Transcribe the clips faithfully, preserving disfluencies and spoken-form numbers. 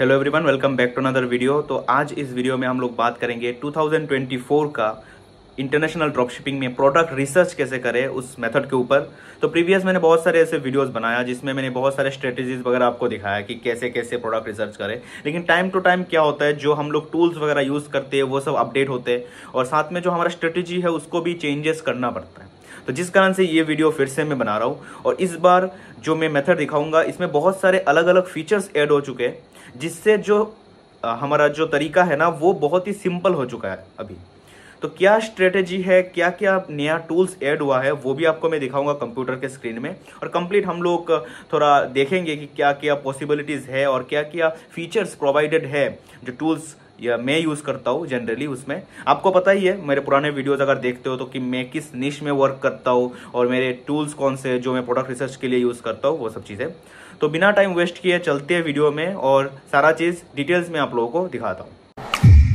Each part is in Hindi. Hello everyone, welcome back to another video. तो आज इस वीडियो में हम लोग बात करेंगे दो हज़ार चौबीस का इंटरनेशनल ड्रॉपशिपिंग में प्रोडक्ट रिसर्च कैसे करें उस मेथड के ऊपर। तो प्रीवियस मैंने बहुत सारे ऐसे वीडियोस बनाया जिसमें मैंने बहुत सारे स्ट्रेटजीज वगैरह आपको दिखाया कि कैसे कैसे प्रोडक्ट रिसर्च करें, लेकिन टाइम टू टाइम क्या होता है, जो हम लोग टूल्स वगैरह यूज करते हैं वो सब अपडेट होते हैं और साथ में जो हमारा स्ट्रेटेजी है उसको भी चेंजेस करना पड़ता है। तो जिस कारण से ये वीडियो फिर से मैं बना रहा हूँ और इस बार जो मैं मेथड दिखाऊंगा इसमें बहुत सारे अलग अलग फीचर्स ऐड हो चुके हैं जिससे जो हमारा जो तरीका है ना वो बहुत ही सिंपल हो चुका है अभी। तो क्या स्ट्रेटेजी है, क्या क्या नया टूल्स ऐड हुआ है वो भी आपको मैं दिखाऊंगा कंप्यूटर के स्क्रीन में, और कंप्लीट हम लोग थोड़ा देखेंगे कि क्या क्या पॉसिबिलिटीज़ है और क्या क्या फीचर्स प्रोवाइडेड है जो टूल्स या मैं यूज़ करता हूँ जनरली। उसमें आपको पता ही है मेरे पुराने वीडियोस अगर देखते हो तो कि मैं किस निश में वर्क करता हूँ और मेरे टूल्स कौन से जो मैं प्रोडक्ट रिसर्च के लिए यूज़ करता हूँ, वो सब चीज़ें। तो बिना टाइम वेस्ट किए चलते हैं वीडियो में और सारा चीज़ डिटेल्स में आप लोगों को दिखाता हूँ।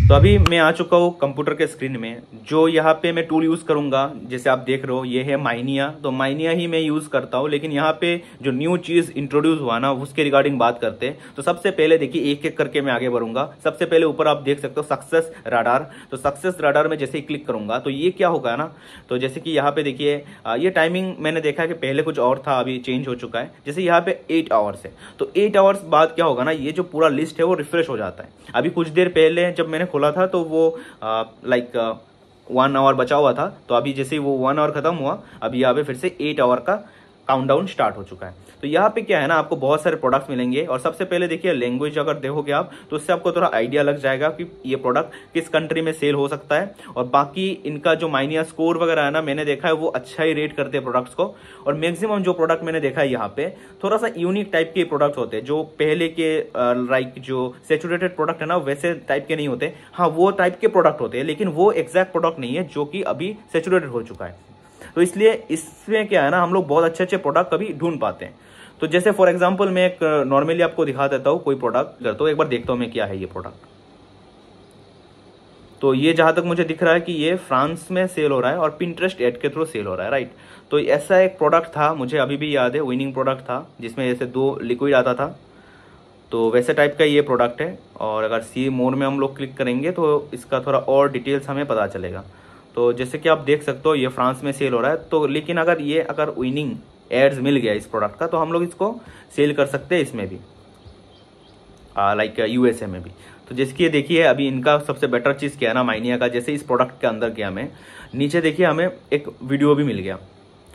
तो अभी मैं आ चुका हूँ कंप्यूटर के स्क्रीन में। जो यहाँ पे मैं टूल यूज़ करूँगा जैसे आप देख रहे हो ये है माइनिया, तो माइनिया ही मैं यूज़ करता हूँ, लेकिन यहाँ पे जो न्यू चीज़ इंट्रोड्यूस हुआ ना उसके रिगार्डिंग बात करते हैं। तो सबसे पहले देखिए एक एक करके मैं आगे बढ़ूंगा। सबसे पहले ऊपर आप देख सकते हो सक्सेस राडार, तो सक्सेस राडार में जैसे ही क्लिक करूँगा तो ये क्या होगा ना, तो जैसे कि यहाँ पे देखिए ये टाइमिंग मैंने देखा कि पहले कुछ और था, अभी चेंज हो चुका है। जैसे यहाँ पे एट आवर्स है तो एट आवर्स बाद क्या होगा ना, ये जो पूरा लिस्ट है वो रिफ्रेश हो जाता है। अभी कुछ देर पहले जब मैंने खोला था तो वो लाइक वन आवर बचा हुआ था, तो अभी जैसे वो वन आवर खत्म हुआ अभी यहाँ पे फिर से एट आवर का काउंटडाउन स्टार्ट हो चुका है। तो यहाँ पे क्या है ना, आपको बहुत सारे प्रोडक्ट्स मिलेंगे और सबसे पहले देखिए लैंग्वेज अगर देखोगे आप तो उससे आपको थोड़ा आइडिया लग जाएगा कि ये प्रोडक्ट किस कंट्री में सेल हो सकता है। और बाकी इनका जो माइनिया स्कोर वगैरह है ना, मैंने देखा है वो अच्छा ही रेट करते हैं प्रोडक्ट्स को, और मैक्सिमम जो प्रोडक्ट मैंने देखा है यहाँ पे थोड़ा सा यूनिक टाइप के प्रोडक्ट होते हैं, जो पहले के लाइक जो सेचुरेटेड प्रोडक्ट है ना वैसे टाइप के नहीं होते। हाँ, वो टाइप के प्रोडक्ट होते हैं, लेकिन वो एग्जैक्ट प्रोडक्ट नहीं है जो कि अभी सेचुरेटेड हो चुका है। तो इसलिए इसमें क्या है ना, हम लोग बहुत अच्छे अच्छे प्रोडक्ट कभी ढूंढ पाते हैं। तो जैसे फॉर एग्जांपल मैं एक नॉर्मली आपको दिखा देता हूँ कोई प्रोडक्ट, करता हूँ एक बार देखता हूँ मैं क्या है ये प्रोडक्ट। तो ये जहाँ तक मुझे दिख रहा है कि ये फ्रांस में सेल हो रहा है और पिंटरेस्ट ऐड के थ्रू सेल हो रहा है, राइट। तो ऐसा एक प्रोडक्ट था, मुझे अभी भी याद है, विनिंग प्रोडक्ट था जिसमें जैसे दो लिक्विड आता था, तो वैसे टाइप का ये प्रोडक्ट है। और अगर सी मोर में हम लोग क्लिक करेंगे तो इसका थोड़ा और डिटेल्स हमें पता चलेगा। तो जैसे कि आप देख सकते हो ये फ्रांस में सेल हो रहा है, तो लेकिन अगर ये अगर विनिंग एड्स मिल गया इस प्रोडक्ट का तो हम लोग इसको सेल कर सकते हैं इसमें भी, लाइक यूएसए में भी। तो जैसे कि ये देखिए अभी इनका सबसे बेटर चीज़ क्या है ना माइनिया का, जैसे इस प्रोडक्ट के अंदर गया मैं नीचे देखिए हमें एक वीडियो भी मिल गया,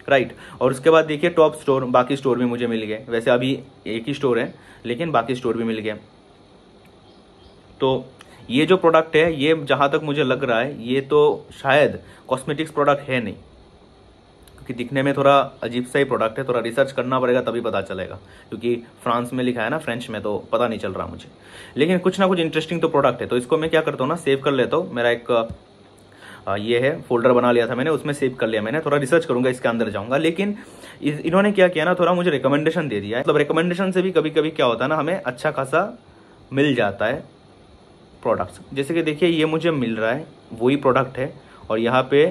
राइट। और उसके बाद देखिए टॉप स्टोर, बाकी स्टोर भी मुझे मिल गए। वैसे अभी एक ही स्टोर है लेकिन बाकी स्टोर भी मिल गया। तो ये जो प्रोडक्ट है ये जहाँ तक मुझे लग रहा है ये तो शायद कॉस्मेटिक्स प्रोडक्ट है नहीं, क्योंकि दिखने में थोड़ा अजीब सा ही प्रोडक्ट है, थोड़ा रिसर्च करना पड़ेगा तभी पता चलेगा, क्योंकि फ्रांस में लिखा है ना फ्रेंच में, तो पता नहीं चल रहा मुझे, लेकिन कुछ ना कुछ इंटरेस्टिंग तो प्रोडक्ट है। तो इसको मैं क्या करता हूँ ना, सेव कर लेता हूँ। मेरा एक ये है फोल्डर बना लिया था मैंने, उसमें सेव कर लिया मैंने। थोड़ा रिसर्च करूंगा, इसके अंदर जाऊंगा। लेकिन इन्होंने क्या किया ना, थोड़ा मुझे रिकमेंडेशन दे दिया है, मतलब रिकमेंडेशन से भी कभी कभी क्या होता है ना हमें अच्छा खासा मिल जाता है प्रोडक्ट्स। जैसे कि देखिए ये मुझे मिल रहा है वही प्रोडक्ट है और यहाँ पे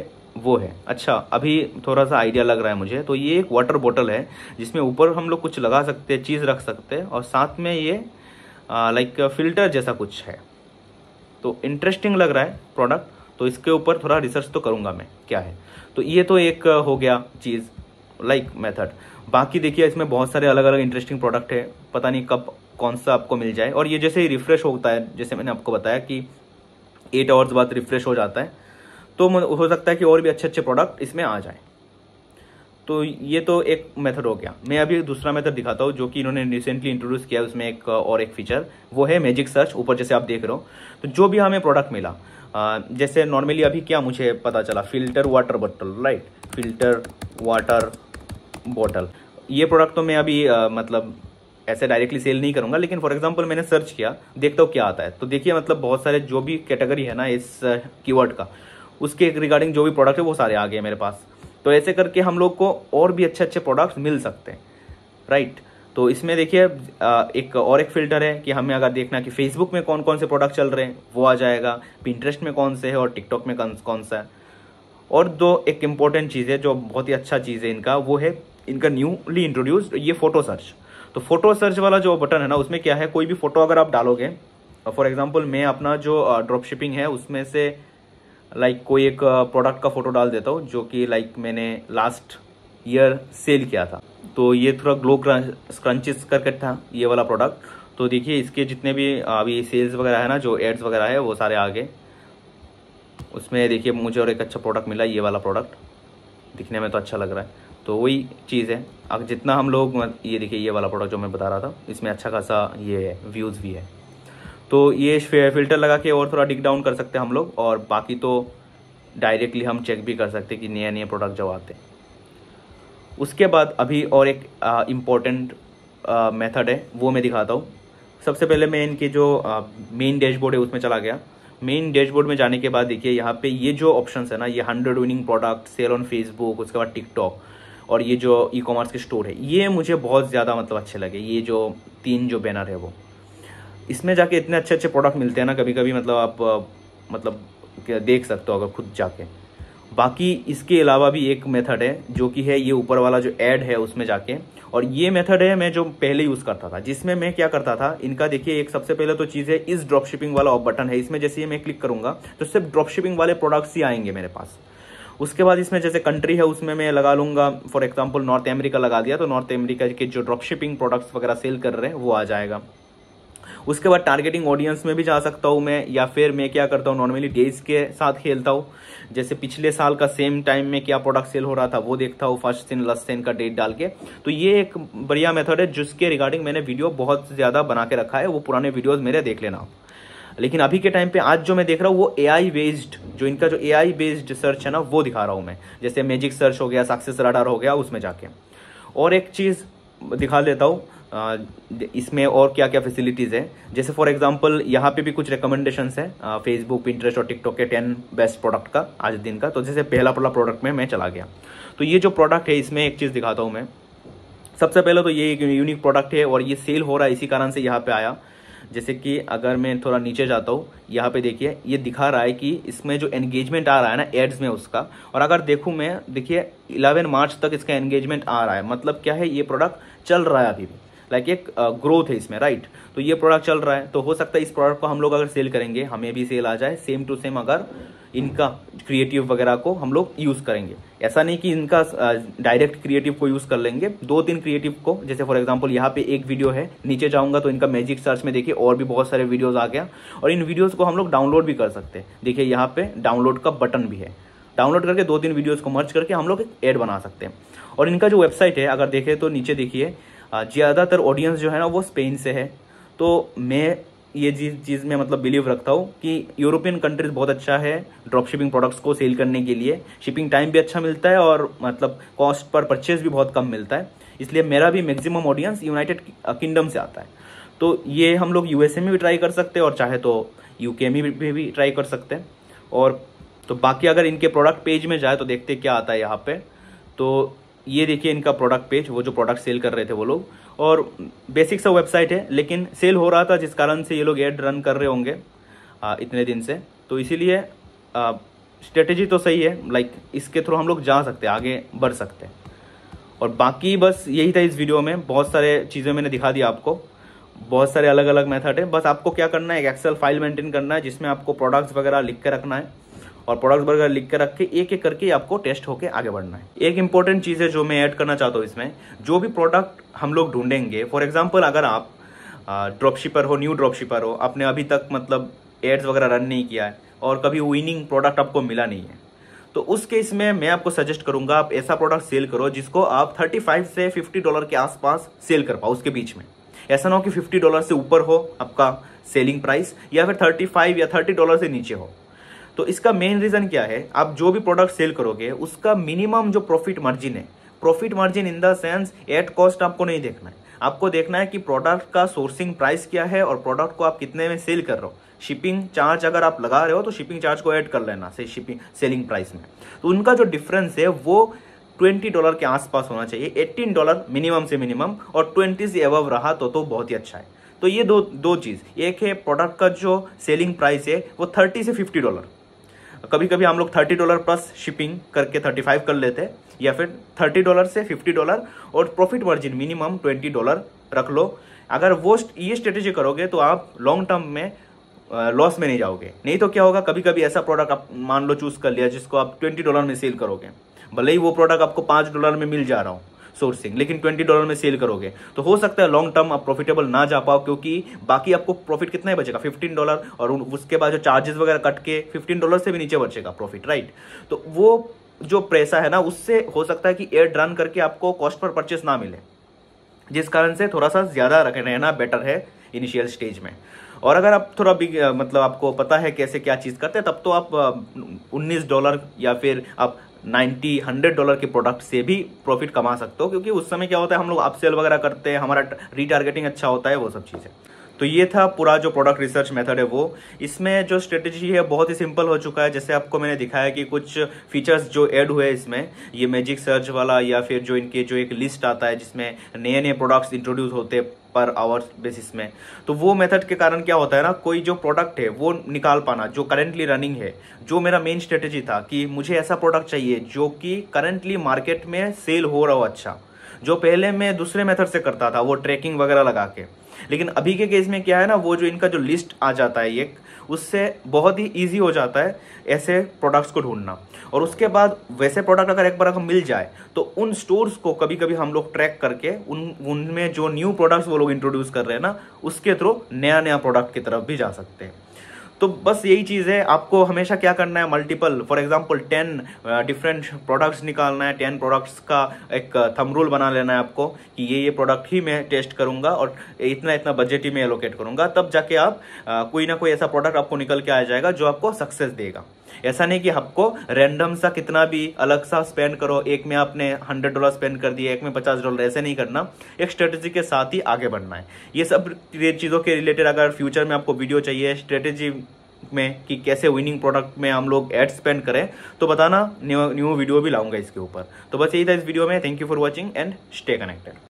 वो है। अच्छा, अभी थोड़ा सा आइडिया लग रहा है मुझे। तो ये एक वाटर बॉटल है जिसमें ऊपर हम लोग कुछ लगा सकते हैं, चीज़ रख सकते हैं, और साथ में ये लाइक फिल्टर जैसा कुछ है। तो इंटरेस्टिंग लग रहा है प्रोडक्ट, तो इसके ऊपर थोड़ा रिसर्च तो करूँगा मैं क्या है। तो ये तो एक हो गया चीज़ लाइक मेथड। बाकी देखिए इसमें बहुत सारे अलग अलग इंटरेस्टिंग प्रोडक्ट है, पता नहीं कब कौन सा आपको मिल जाए। और ये जैसे ही रिफ्रेश होता है, जैसे मैंने आपको बताया कि एट आवर्स बाद रिफ्रेश हो जाता है, तो हो सकता है कि और भी अच्छे अच्छे प्रोडक्ट इसमें आ जाए। तो ये तो एक मेथड हो गया। मैं अभी दूसरा मेथड दिखाता हूँ जो कि इन्होंने रिसेंटली इंट्रोड्यूस किया है, उसमें एक और एक फीचर वो है मैजिक सर्च। ऊपर जैसे आप देख रहे हो तो जो भी हमें प्रोडक्ट मिला, जैसे नॉर्मली अभी क्या मुझे पता चला, filter water bottle, right, filter water bottle. ये प्रोडक्ट तो मैं अभी आ, मतलब ऐसे डायरेक्टली सेल नहीं करूंगा, लेकिन फॉर एग्जांपल मैंने सर्च किया, देखता हूँ क्या आता है। तो देखिए मतलब बहुत सारे जो भी कैटेगरी है ना इस कीवर्ड का, उसके रिगार्डिंग जो भी प्रोडक्ट है वो सारे आ गए मेरे पास। तो ऐसे करके हम लोग को और भी अच्छे अच्छे प्रोडक्ट्स मिल सकते हैं, राइट। तो इसमें देखिए एक और एक फ़िल्टर है कि हमें अगर देखना कि फेसबुक में कौन कौन से प्रोडक्ट चल रहे हैं वो आ जाएगा, पिंटरेस्ट में कौन से है और टिकटॉक में कौन सा है। और दो एक इम्पॉर्टेंट चीज़ है जो बहुत ही अच्छा चीज़ है इनका, वो है इनका न्यूली इंट्रोड्यूस्ड ये फ़ोटो सर्च। तो फोटो सर्च वाला जो बटन है ना, उसमें क्या है, कोई भी फोटो अगर आप डालोगे, फॉर एग्जाम्पल मैं अपना जो ड्रॉप शिपिंग है उसमें से लाइक कोई एक प्रोडक्ट का फोटो डाल देता हूँ जो कि लाइक मैंने लास्ट ईयर सेल किया था। तो ये थोड़ा ग्लो स्क्रंचेस करके था ये वाला प्रोडक्ट। तो देखिए इसके जितने भी अभी सेल्स वगैरह है ना, जो एड्स वगैरह है वो सारे आ गए। उसमें देखिए मुझे और एक अच्छा प्रोडक्ट मिला, ये वाला प्रोडक्ट दिखने में तो अच्छा लग रहा है। तो वही चीज़ है, अब जितना हम लोग ये देखिए ये वाला प्रोडक्ट जो मैं बता रहा था, इसमें अच्छा खासा ये है व्यूज़ भी है। तो ये फिल्टर लगा के और थोड़ा डिग डाउन कर सकते हैं हम लोग, और बाकी तो डायरेक्टली हम चेक भी कर सकते हैं कि नए नए प्रोडक्ट जो आते हैं। उसके बाद अभी और एक इम्पॉर्टेंट मेथड है वो मैं दिखाता हूँ। सबसे पहले मैं इनके जो मेन डैशबोर्ड है उसमें चला गया। मेन डैशबोर्ड में जाने के बाद देखिए यहाँ पे ये जो ऑप्शंस है ना, ये hundred winning product, cell on Facebook, उसके बाद टिकटॉक और ये जो ई कॉमर्स के स्टोर है, ये मुझे बहुत ज़्यादा मतलब अच्छे लगे। ये जो तीन जो बैनर है वो, इसमें जाके इतने अच्छे अच्छे प्रोडक्ट मिलते हैं ना, कभी कभी मतलब आप मतलब देख सकते हो अगर खुद जाके। बाकी इसके अलावा भी एक मेथड है जो कि है ये ऊपर वाला जो ऐड है उसमें जाके, और ये मेथड है मैं जो पहले यूज़ करता था, जिसमें मैं क्या करता था इनका। देखिए एक सबसे पहले तो चीज़ है इस ड्रॉप शिपिंग वाला ऑफ बटन है, इसमें जैसे ही मैं क्लिक करूँगा तो सिर्फ ड्रॉप शिपिंग वाले प्रोडक्ट्स ही आएंगे मेरे पास। उसके बाद इसमें जैसे कंट्री है उसमें मैं लगा लूँगा, फॉर एग्जाम्पल नॉर्थ अमेरिका लगा दिया तो नॉर्थ अमेरिका के जो ड्रॉप शिपिंग प्रोडक्ट्स वगैरह सेल कर रहे हैं वो आ जाएगा। उसके बाद टारगेटिंग ऑडियंस में भी जा सकता हूँ मैं, या फिर मैं क्या करता हूँ नॉर्मली डेज के साथ खेलता हूँ। जैसे पिछले साल का सेम टाइम में क्या प्रोडक्ट सेल हो रहा था वो देखता हूँ, फर्स्ट दिन लास्ट दिन का डेट डाल के। तो ये एक बढ़िया मेथड है जिसके रिगार्डिंग मैंने वीडियो बहुत ज़्यादा बना के रखा है, वो पुराने वीडियोज़ मेरे देख लेना। लेकिन अभी के टाइम पे आज जो मैं देख रहा हूँ वो एआई बेस्ड, जो इनका जो एआई बेस्ड सर्च है ना वो दिखा रहा हूँ मैं। जैसे मैजिक सर्च हो गया, सक्सेस राडार हो गया, उसमें जाके। और एक चीज़ दिखा देता हूँ इसमें और क्या क्या फैसिलिटीज़ है। जैसे फॉर एग्जांपल यहाँ पे भी कुछ रिकमेंडेशंस है फेसबुक, पिंटरेस्ट और टिकटॉक के टेन बेस्ट प्रोडक्ट का आज दिन का। तो जैसे पहला पहला प्रोडक्ट में मैं चला गया, तो ये जो प्रोडक्ट है इसमें एक चीज़ दिखाता हूँ मैं। सबसे पहले तो ये एक यूनिक प्रोडक्ट है और ये सेल हो रहा है, इसी कारण से यहाँ पर आया। जैसे कि अगर मैं थोड़ा नीचे जाता हूँ, यहाँ पे देखिए ये दिखा रहा है कि इसमें जो एंगेजमेंट आ रहा है ना एड्स में उसका, और अगर देखूँ मैं देखिए ग्यारह मार्च तक इसका एंगेजमेंट आ रहा है। मतलब क्या है, ये प्रोडक्ट चल रहा है अभी भी, लाइक एक ग्रोथ है इसमें, राइट। तो ये प्रोडक्ट चल रहा है, तो हो सकता है इस प्रोडक्ट को हम लोग अगर सेल करेंगे हमें भी सेल आ जाए, सेम टू सेम। अगर इनका क्रिएटिव वगैरह को हम लोग यूज़ करेंगे, ऐसा नहीं कि इनका डायरेक्ट क्रिएटिव को यूज़ कर लेंगे, दो तीन क्रिएटिव को। जैसे फॉर एग्जांपल यहाँ पे एक वीडियो है, नीचे जाऊँगा तो इनका मैजिक सर्च में देखिए और भी बहुत सारे वीडियोज़ आ गया, और इन वीडियोज़ को हम लोग डाउनलोड भी कर सकते हैं। देखिए यहाँ पर डाउनलोड का बटन भी है, डाउनलोड करके दो तीन वीडियोज़ को मर्ज करके हम लोग एक ऐड बना सकते हैं। और इनका जो वेबसाइट है अगर देखें तो नीचे देखिए ज़्यादातर ऑडियंस जो है ना वो स्पेन से है। तो मैं ये चीज़ में मतलब बिलीव रखता हूँ कि यूरोपियन कंट्रीज़ बहुत अच्छा है ड्रॉप शिपिंग प्रोडक्ट्स को सेल करने के लिए। शिपिंग टाइम भी अच्छा मिलता है और मतलब कॉस्ट पर परचेज भी बहुत कम मिलता है, इसलिए मेरा भी मैक्सिमम ऑडियंस यूनाइटेड किंगडम से आता है। तो ये हम लोग यूएसए में भी ट्राई कर सकते हैं और चाहे तो यूके में भी, भी, भी ट्राई कर सकते हैं। और तो बाकी अगर इनके प्रोडक्ट पेज में जाए तो देखते क्या आता है यहाँ पर। तो ये देखिए इनका प्रोडक्ट पेज, वो जो प्रोडक्ट सेल कर रहे थे वो लोग, और बेसिक सा वेबसाइट है लेकिन सेल हो रहा था जिस कारण से ये लोग ऐड रन कर रहे होंगे आ, इतने दिन से। तो इसीलिए स्ट्रेटेजी तो सही है, लाइक इसके थ्रू हम लोग जा सकते हैं, आगे बढ़ सकते हैं। और बाकी बस यही था इस वीडियो में, बहुत सारे चीज़ें मैंने दिखा दी आपको, बहुत सारे अलग अलग मेथड है। बस आपको क्या करना है, एक एक्सेल फाइल मेंटेन करना है जिसमें आपको प्रोडक्ट्स वगैरह लिख के रखना है, और प्रोडक्ट्स वगैरह लिख के रख के एक एक करके आपको टेस्ट होके आगे बढ़ना है। एक इंपॉर्टेंट चीज़ है जो मैं ऐड करना चाहता हूँ इसमें, जो भी प्रोडक्ट हम लोग ढूंढेंगे, फॉर एग्जांपल अगर आप ड्रॉपशिपर हो, न्यू ड्रॉपशिपर हो, आपने अभी तक मतलब एड्स वगैरह रन नहीं किया है और कभी विनिंग प्रोडक्ट आपको मिला नहीं है, तो उस केस में मैं आपको सजेस्ट करूँगा आप ऐसा प्रोडक्ट सेल करो जिसको आप थर्टी फाइव से फिफ्टी डॉलर के आसपास सेल कर पाओ, उसके बीच में। ऐसा ना हो कि फिफ्टी डॉलर से ऊपर हो आपका सेलिंग प्राइस, या फिर थर्टी फाइव या थर्टी डॉलर से नीचे हो। तो इसका मेन रीज़न क्या है, आप जो भी प्रोडक्ट सेल करोगे उसका मिनिमम जो प्रॉफिट मार्जिन है, profit margin in the sense at cost आपको नहीं देखना है। आपको देखना है कि प्रोडक्ट का सोर्सिंग प्राइस क्या है और प्रोडक्ट को आप कितने में सेल कर रहे हो। शिपिंग चार्ज अगर आप लगा रहे हो तो शिपिंग चार्ज को ऐड कर लेना से शिपिंग सेलिंग प्राइस में। तो उनका जो डिफरेंस है वो ट्वेंटी डॉलर के आसपास होना चाहिए, एटीन डॉलर मिनिमम से मिनिमम, और ट्वेंटी से अबव रहा तो, तो बहुत ही अच्छा है। तो ये दो दो चीज़, एक है प्रोडक्ट का जो सेलिंग प्राइस है वो थर्टी से फिफ्टी डॉलर, कभी कभी हम लोग थर्टी डॉलर प्लस शिपिंग करके थर्टी फाइव कर लेते हैं, या फिर थर्टी डॉलर से फिफ्टी डॉलर, और profit margin minimum twenty dollar रख लो। अगर वो ये स्ट्रेटेजी करोगे तो आप लॉन्ग टर्म में लॉस में नहीं जाओगे। नहीं तो क्या होगा, कभी कभी ऐसा प्रोडक्ट आप मान लो चूज कर लिया जिसको आप ट्वेंटी डॉलर में सेल करोगे, भले ही वो प्रोडक्ट आपको पाँच डॉलर में मिल जा रहा हो सोर्सिंग, लेकिन ट्वेंटी डॉलर में सेल करोगे तो हो सकता है लॉन्ग टर्म आप प्रॉफिटेबल ना जा पाओ, क्योंकि बाकी आपको प्रॉफिट कितना ही बचेगा, फिफ्टीन डॉलर, और उसके बाद जो चार्जेस वगैरह कट के फिफ्टीन डॉलर से भी नीचे बचेगा प्रॉफिट, राइट। तो वो जो पैसा है ना, उससे हो सकता है कि एयर रन करके आपको कॉस्ट पर परचेस ना मिले, जिस कारण से थोड़ा सा ज़्यादा रखे रहना बेटर है इनिशियल स्टेज में। और अगर आप थोड़ा बिग मतलब आपको पता है कैसे क्या चीज़ करते हैं, तब तो आप उन्नीस डॉलर या फिर आप नब्बे, सौ डॉलर के प्रोडक्ट से भी प्रॉफिट कमा सकते हो, क्योंकि उस समय क्या होता है हम लोग अपसेल वगैरह करते हैं, हमारा रीटारगेटिंग अच्छा होता है, वो सब चीज़ें। तो ये था पूरा जो प्रोडक्ट रिसर्च मेथड है वो। इसमें जो स्ट्रेटेजी है बहुत ही सिंपल हो चुका है, जैसे आपको मैंने दिखाया कि कुछ फीचर्स जो ऐड हुए इसमें, ये मैजिक सर्च वाला, या फिर जो इनके जो एक लिस्ट आता है जिसमें नए नए प्रोडक्ट्स इंट्रोड्यूस होते हैं पर आवर्स बेसिस में, तो वो मेथड के कारण क्या होता है ना, कोई जो प्रोडक्ट है वो निकाल पाना जो करेंटली रनिंग है। जो मेरा मेन स्ट्रेटेजी था कि मुझे ऐसा प्रोडक्ट चाहिए जो कि करेंटली मार्केट में सेल हो रहा हो, अच्छा, जो पहले मैं दूसरे मेथड से करता था वो ट्रैकिंग वगैरह लगा के, लेकिन अभी के केस में क्या है ना, वो जो इनका जो लिस्ट आ जाता है एक, उससे बहुत ही इजी हो जाता है ऐसे प्रोडक्ट्स को ढूंढना। और उसके बाद वैसे प्रोडक्ट अगर एक बार हम मिल जाए तो उन स्टोर्स को कभी कभी हम लोग ट्रैक करके उन उनमें जो न्यू प्रोडक्ट्स वो लोग इंट्रोड्यूस कर रहे हैं ना, उसके थ्रू नया नया प्रोडक्ट की तरफ भी जा सकते हैं। तो बस यही चीज़ है, आपको हमेशा क्या करना है, multiple, for example ten different products निकालना है, टेन प्रोडक्ट्स का एक थंब रूल बना लेना है आपको कि ये ये प्रोडक्ट ही मैं टेस्ट करूँगा और इतना इतना बजट ही मैं एलोकेट करूँगा, तब जाके आप आ, कोई ना कोई ऐसा प्रोडक्ट आपको निकल के आ जाएगा जो आपको सक्सेस देगा। ऐसा नहीं कि आपको रैंडम सा कितना भी अलग सा स्पेंड करो, एक में आपने हंड्रेड डॉलर स्पेंड कर दिया, एक में पचास डॉलर, ऐसे नहीं करना, एक स्ट्रेटेजी के साथ ही आगे बढ़ना है। ये सब चीज़ों के रिलेटेड अगर फ्यूचर में आपको वीडियो चाहिए स्ट्रेटेजी में कि कैसे विनिंग प्रोडक्ट में हम लोग एड स्पेंड करें, तो बताना, न्यू न्यू वीडियो भी लाऊंगा इसके ऊपर। तो बस यही था इस वीडियो में। Thank you for watching and stay connected.